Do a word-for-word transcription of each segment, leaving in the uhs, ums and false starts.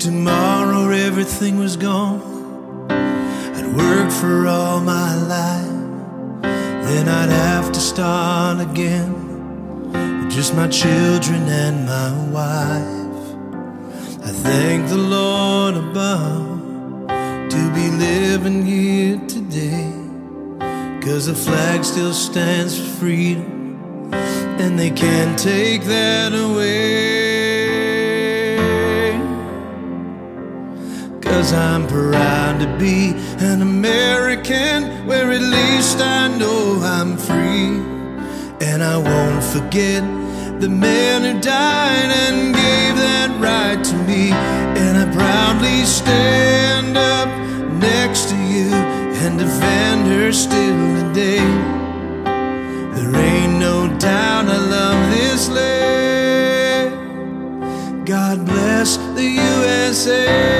tomorrow everything was gone. I'd worked for all my life, then I'd have to start again with just my children and my wife. I thank the Lord above to be living here today, 'cause the flag still stands for freedom, and they can't take that away. 'Cause I'm proud to be an American, where at least I know I'm free. And I won't forget the men who died and gave that right to me. And I proudly stand up next to you and defend her still today. There ain't no doubt I love this land. God bless the U S A.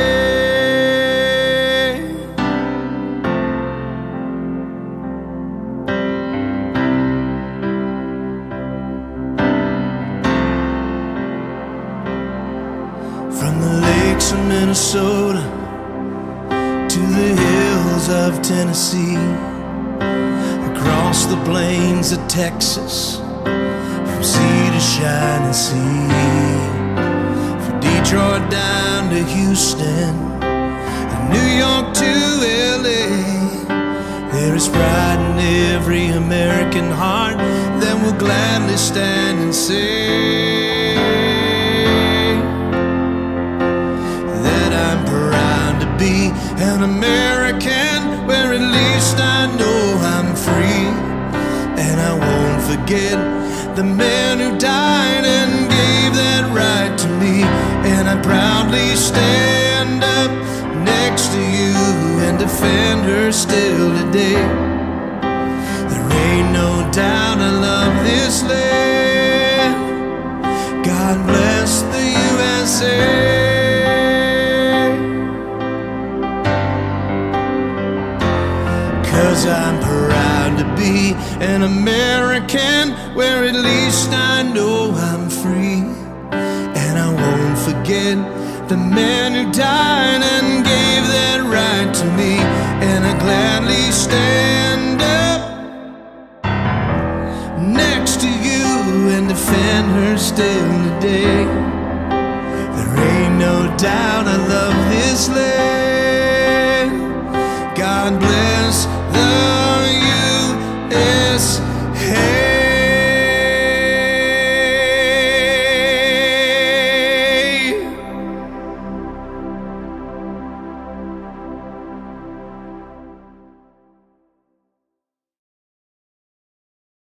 From the lakes of Minnesota to the of Tennessee, across the plains of Texas, from sea to shining sea, from Detroit down to Houston, and New York to L A There is pride in every American heart that will gladly stand and say that I'm proud to be an American, where at least I know I'm free. And I won't forget the men who died and gave that right to me. And I proudly stand up next to you and defend her still today. There ain't no doubt I love this land. God bless the U S A. I'm proud to be an American, where at least I know I'm free. And I won't forget the men who died and gave that right to me. And I gladly stand up next to you and defend her still today. There ain't no doubt I love this land. God bless the